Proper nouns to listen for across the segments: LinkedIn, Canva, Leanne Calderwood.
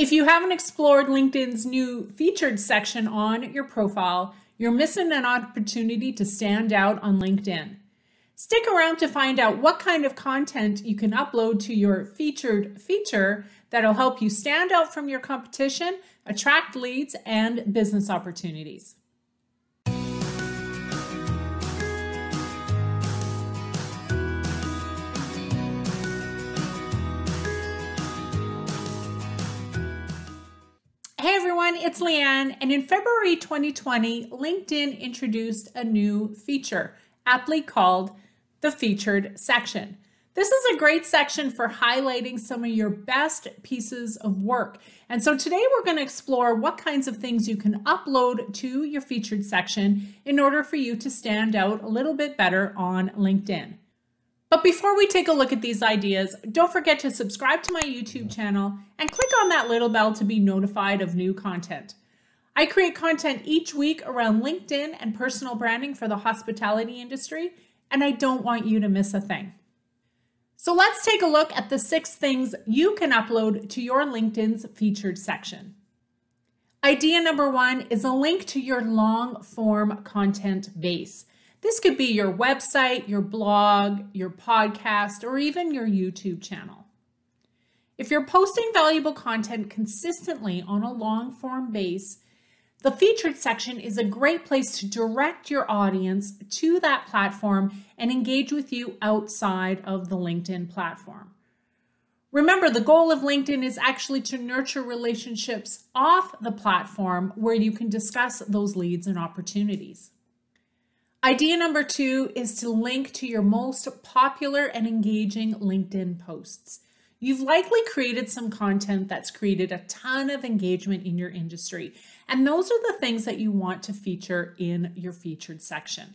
If you haven't explored LinkedIn's new featured section on your profile, you're missing an opportunity to stand out on LinkedIn. Stick around to find out what kind of content you can upload to your featured feature that'll help you stand out from your competition, attract leads, and business opportunities. Hey everyone, it's Leanne, and in February 2020, LinkedIn introduced a new feature, aptly called the featured section. This is a great section for highlighting some of your best pieces of work. And so today we're going to explore what kinds of things you can upload to your featured section in order for you to stand out a little bit better on LinkedIn. But before we take a look at these ideas, don't forget to subscribe to my YouTube channel and click on that little bell to be notified of new content. I create content each week around LinkedIn and personal branding for the hospitality industry, and I don't want you to miss a thing. So let's take a look at the 6 things you can upload to your LinkedIn's featured section. Idea number 1 is a link to your long-form content base. This could be your website, your blog, your podcast, or even your YouTube channel. If you're posting valuable content consistently on a long-form base, the featured section is a great place to direct your audience to that platform and engage with you outside of the LinkedIn platform. Remember, the goal of LinkedIn is actually to nurture relationships off the platform where you can discuss those leads and opportunities. Idea number 2 is to link to your most popular and engaging LinkedIn posts. You've likely created some content that's created a ton of engagement in your industry, and those are the things that you want to feature in your featured section.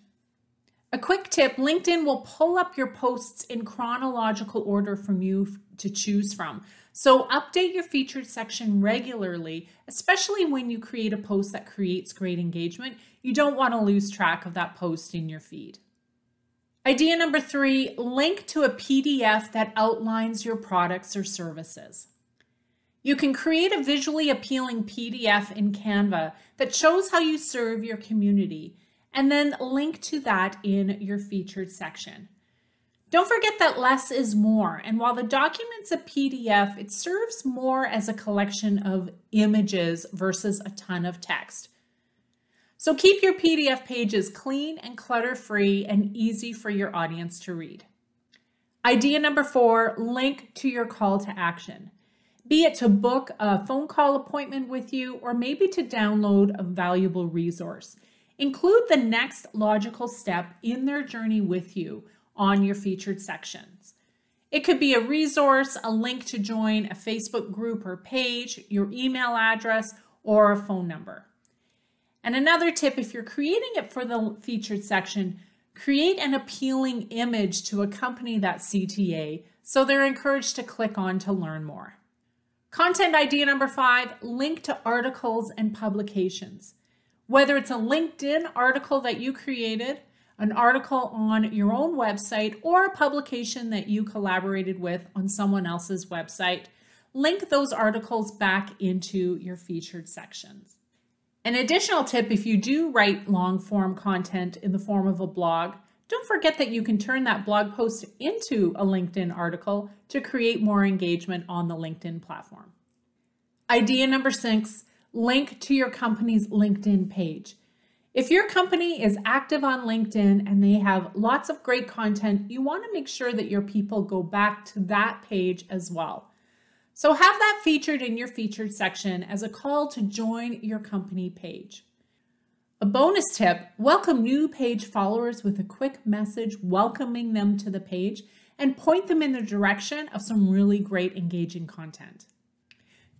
A quick tip, LinkedIn will pull up your posts in chronological order for you to choose from. So update your featured section regularly, especially when you create a post that creates great engagement. You don't want to lose track of that post in your feed. Idea number 3, link to a PDF that outlines your products or services. You can create a visually appealing PDF in Canva that shows how you serve your community, and then link to that in your featured section. Don't forget that less is more, and while the document's a PDF, it serves more as a collection of images versus a ton of text. So keep your PDF pages clean and clutter-free and easy for your audience to read. Idea number 4, link to your call to action. Be it to book a phone call appointment with you or maybe to download a valuable resource. Include the next logical step in their journey with you on your featured sections. It could be a resource, a link to join a Facebook group or page, your email address, or a phone number. And another tip, if you're creating it for the featured section, create an appealing image to accompany that CTA so they're encouraged to click on to learn more. Content idea number 5, link to articles and publications. Whether it's a LinkedIn article that you created, an article on your own website, or a publication that you collaborated with on someone else's website, link those articles back into your featured sections. An additional tip, if you do write long-form content in the form of a blog, don't forget that you can turn that blog post into a LinkedIn article to create more engagement on the LinkedIn platform. Idea number 6, link to your company's LinkedIn page. If your company is active on LinkedIn and they have lots of great content, you want to make sure that your people go back to that page as well. So have that featured in your featured section as a call to join your company page. A bonus tip, welcome new page followers with a quick message welcoming them to the page and point them in the direction of some really great engaging content.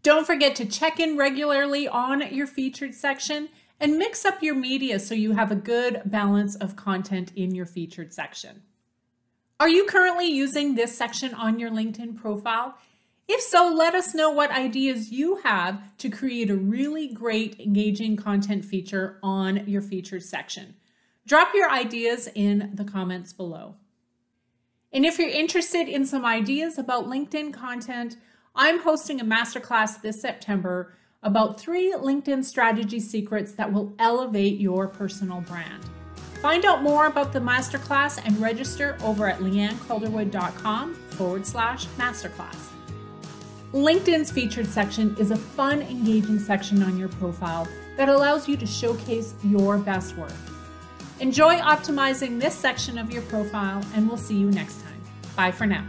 Don't forget to check in regularly on your featured section and mix up your media so you have a good balance of content in your featured section. Are you currently using this section on your LinkedIn profile? If so, let us know what ideas you have to create a really great engaging content feature on your featured section. Drop your ideas in the comments below. And if you're interested in some ideas about LinkedIn content, I'm hosting a masterclass this September about 3 LinkedIn strategy secrets that will elevate your personal brand. Find out more about the masterclass and register over at leannecalderwood.com/masterclass. LinkedIn's featured section is a fun, engaging section on your profile that allows you to showcase your best work. Enjoy optimizing this section of your profile, and we'll see you next time. Bye for now.